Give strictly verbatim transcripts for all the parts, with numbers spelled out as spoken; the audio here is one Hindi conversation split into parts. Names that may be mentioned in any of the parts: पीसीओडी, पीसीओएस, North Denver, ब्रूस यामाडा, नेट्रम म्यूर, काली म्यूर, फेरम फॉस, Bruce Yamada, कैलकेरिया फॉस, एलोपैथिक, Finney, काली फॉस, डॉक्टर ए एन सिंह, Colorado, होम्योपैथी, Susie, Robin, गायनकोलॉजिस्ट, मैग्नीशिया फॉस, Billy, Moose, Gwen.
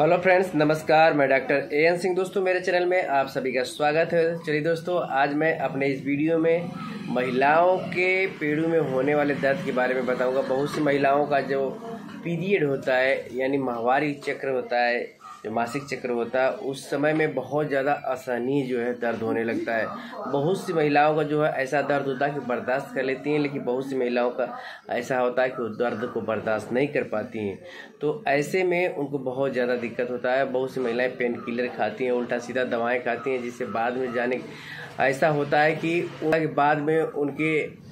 हेलो फ्रेंड्स, नमस्कार। मैं डॉक्टर ए एन सिंह। दोस्तों, मेरे चैनल में आप सभी का स्वागत है। चलिए दोस्तों, आज मैं अपने इस वीडियो में महिलाओं के पेड़ों में होने वाले दर्द के बारे में बताऊंगा। बहुत सी महिलाओं का जो पीरियड होता है, यानी माहवारी चक्र होता है, जो मासिक चक्र होता है, उस समय में बहुत ज़्यादा असहनीय जो है दर्द होने लगता है। बहुत सी महिलाओं का जो है ऐसा दर्द होता है कि बर्दाश्त कर लेती हैं, लेकिन बहुत सी महिलाओं का ऐसा होता है कि वो दर्द को बर्दाश्त नहीं कर पाती हैं। तो ऐसे में उनको बहुत ज़्यादा दिक्कत होता है। बहुत सी महिलाएं पेन किलर खाती हैं, उल्टा सीधा दवाएँ खाती हैं, जिससे बाद में जाने ऐसा होता है कि बाद में उनके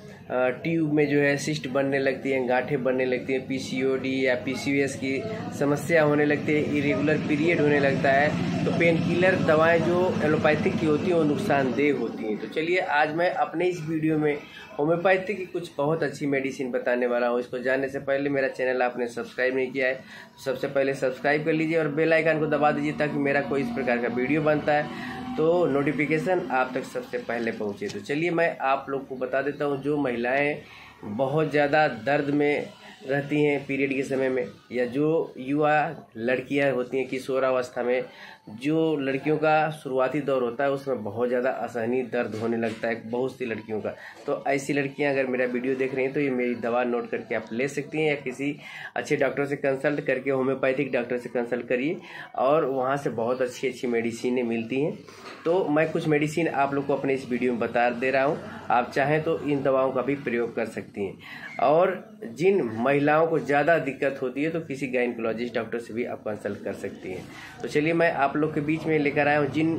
ट्यूब में जो है सिस्ट बनने लगती हैं, गांठें बनने लगती हैं, पीसीओडी या पीसीओएस की समस्या होने लगती है, इरेगुलर पीरियड होने लगता है। तो पेन किलर दवाएं जो एलोपैथिक की होती हैं वो नुकसानदेह होती हैं। तो चलिए, आज मैं अपने इस वीडियो में होम्योपैथी की कुछ बहुत अच्छी मेडिसिन बताने वाला हूँ। इसको जानने से पहले, मेरा चैनल आपने सब्सक्राइब नहीं किया है तो सबसे पहले सब्सक्राइब कर लीजिए और बेल आइकन को दबा दीजिए, ताकि मेरा कोई इस प्रकार का वीडियो बनता है तो नोटिफिकेशन आप तक सबसे पहले पहुंचे। तो चलिए, मैं आप लोग को बता देता हूं, जो महिलाएं बहुत ज़्यादा दर्द में रहती हैं पीरियड के समय में, या जो युवा लड़कियां होती हैं किशोरावस्था में, जो लड़कियों का शुरुआती दौर होता है, उसमें बहुत ज़्यादा असहनीय दर्द होने लगता है बहुत सी लड़कियों का। तो ऐसी लड़कियां अगर मेरा वीडियो देख रही हैं तो ये मेरी दवा नोट करके आप ले सकती हैं, या किसी अच्छे डॉक्टर से कंसल्ट करके, होम्योपैथिक डॉक्टर से कंसल्ट करिए और वहाँ से बहुत अच्छी अच्छी मेडिसिनें मिलती हैं। तो मैं कुछ मेडिसिन आप लोग को अपने इस वीडियो में बता दे रहा हूँ। आप चाहें तो इन दवाओं का भी प्रयोग कर सकती हैं। और जिन महिलाओं को ज़्यादा दिक्कत होती है तो किसी गायनकोलॉजिस्ट डॉक्टर से भी आप कंसल्ट कर सकती हैं। तो चलिए, मैं आप लोग के बीच में लेकर आया हूँ जिन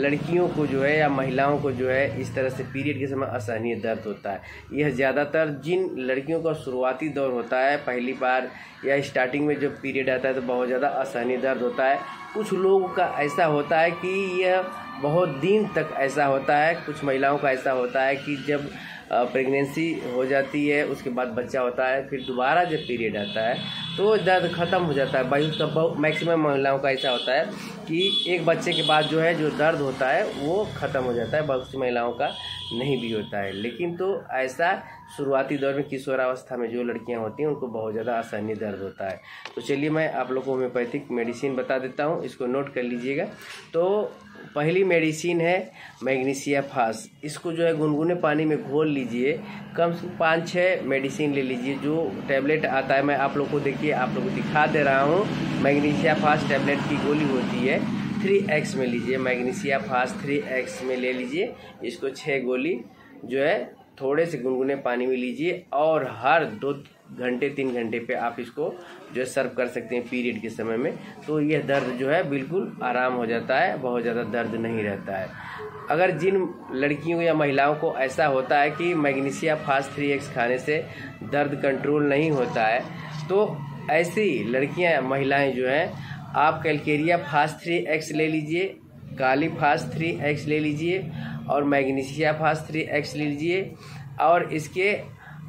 लड़कियों को जो है या महिलाओं को जो है इस तरह से पीरियड के समय असहनीय दर्द होता है। यह ज़्यादातर जिन लड़कियों का शुरुआती दौर होता है, पहली बार या स्टार्टिंग में जब पीरियड आता है तो बहुत ज़्यादा असहनीय दर्द होता है। कुछ लोगों का ऐसा होता है कि यह बहुत दिन तक ऐसा होता है। कुछ महिलाओं का ऐसा होता है कि जब प्रेगनेंसी हो जाती है, उसके बाद बच्चा होता है, फिर दोबारा जब पीरियड आता है तो दर्द ख़त्म हो जाता है। भाई, उसका बहुत मैक्सिमम महिलाओं का ऐसा होता है कि एक बच्चे के बाद जो है जो दर्द होता है वो ख़त्म हो जाता है। बहुत सी महिलाओं का नहीं भी होता है, लेकिन तो ऐसा शुरुआती दौर में किशोरावस्था में जो लड़कियां होती हैं उनको बहुत ज़्यादा असहनीय दर्द होता है। तो चलिए, मैं आप लोगों को होम्योपैथिक मेडिसिन बता देता हूं, इसको नोट कर लीजिएगा। तो पहली मेडिसिन है मैग्नीशिया फॉस। इसको जो है गुनगुने पानी में घोल लीजिए, कम से कम पाँच छः मेडिसिन ले लीजिए। जो टैबलेट आता है, मैं आप लोग को देखिए आप लोग को दिखा दे रहा हूँ, मैग्नीशिया फॉस टैबलेट की गोली होती है, थ्री एक्स में लीजिए। मैग्नीशिया फॉस थ्री एक्स में ले लीजिए। इसको छः गोली जो है थोड़े से गुनगुने पानी में लीजिए और हर दो घंटे तीन घंटे पे आप इसको जो है सर्व कर सकते हैं पीरियड के समय में। तो यह दर्द जो है बिल्कुल आराम हो जाता है, बहुत ज़्यादा दर्द नहीं रहता है। अगर जिन लड़कियों या महिलाओं को ऐसा होता है कि मैग्नीशिया फॉस थ्री एक्स खाने से दर्द कंट्रोल नहीं होता है, तो ऐसी लड़कियाँ महिलाएँ जो हैं, आप कैलकेरिया फॉस थ्री एक्स ले लीजिए, काली फॉस थ्री एक्स ले लीजिए और मैग्नीशिया फॉस थ्री एक्स ले लीजिए, और इसके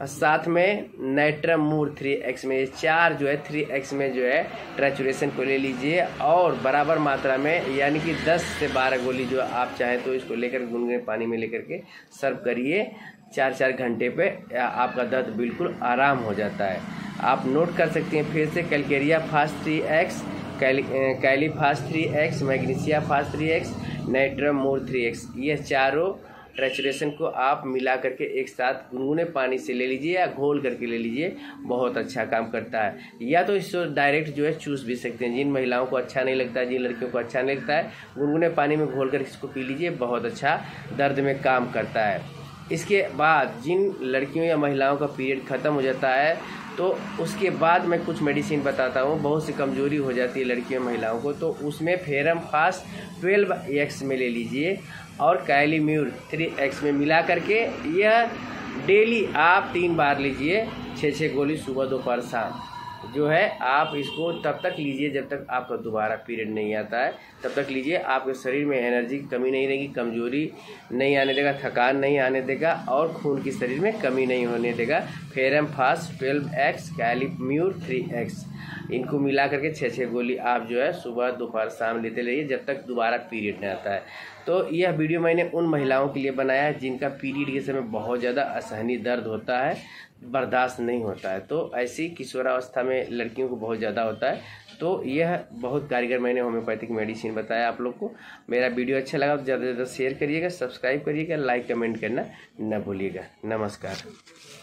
साथ में नेट्रम म्यूर थ्री एक्स में, चार जो है थ्री एक्स में जो है ट्रैचुरेशन को ले लीजिए और बराबर मात्रा में, यानी कि दस से बारह गोली जो आप चाहें तो इसको लेकर गुनगुने पानी में लेकर के सर्व करिए। चार चार घंटे पे आपका दर्द बिल्कुल आराम हो जाता है। आप नोट कर सकते हैं फिर से, कैलकेरिया फॉस three X, काली फॉस three X, मैग्नीशिया फॉस three X, नेट्रम म्यूर three X, ये चारों ट्रैचुरेशन को आप मिला करके एक साथ गुनगुने पानी से ले लीजिए या घोल करके ले लीजिए, बहुत अच्छा काम करता है। या तो इसको डायरेक्ट जो है चूस भी सकते हैं। जिन महिलाओं को अच्छा नहीं लगता है, जिन लड़कियों को अच्छा नहीं लगता है, गुनगुने पानी में घोल करके इसको पी लीजिए, बहुत अच्छा दर्द में काम करता है। इसके बाद जिन लड़कियों या महिलाओं का पीरियड ख़त्म हो जाता है तो उसके बाद मैं कुछ मेडिसिन बताता हूँ। बहुत सी कमज़ोरी हो जाती है लड़कियों महिलाओं को, तो उसमें फेरम फॉस ट्वेल्व एक्स में ले लीजिए और काली म्यूर थ्री एक्स में मिला करके, यह डेली आप तीन बार लीजिए, छः छः गोली सुबह दोपहर शाम जो है आप इसको तब तक लीजिए जब तक आपका दोबारा पीरियड नहीं आता है, तब तक लीजिए। आपके शरीर में एनर्जी की कमी नहीं रहेगी, कमजोरी नहीं आने देगा, थकान नहीं आने देगा और खून की शरीर में कमी नहीं होने देगा। फेरम फॉस twelve X, काली म्यूर three X, इनको मिला करके छः छः गोली आप जो है सुबह दोपहर शाम लेते रहिए जब तक दोबारा पीरियड नहीं आता है। तो यह वीडियो मैंने उन महिलाओं के लिए बनाया है जिनका पीरियड के समय बहुत ज़्यादा असहनीय दर्द होता है। बर्दाश्त नहीं होता है। तो ऐसी किशोरावस्था में लड़कियों को बहुत ज़्यादा होता है। तो यह बहुत कारगर मैंने होम्योपैथिक मेडिसिन बताया आप लोग को। मेरा वीडियो अच्छा लगा तो ज़्यादा से ज़्यादा शेयर करिएगा, सब्सक्राइब करिएगा, लाइक कमेंट करना न भूलिएगा। नमस्कार।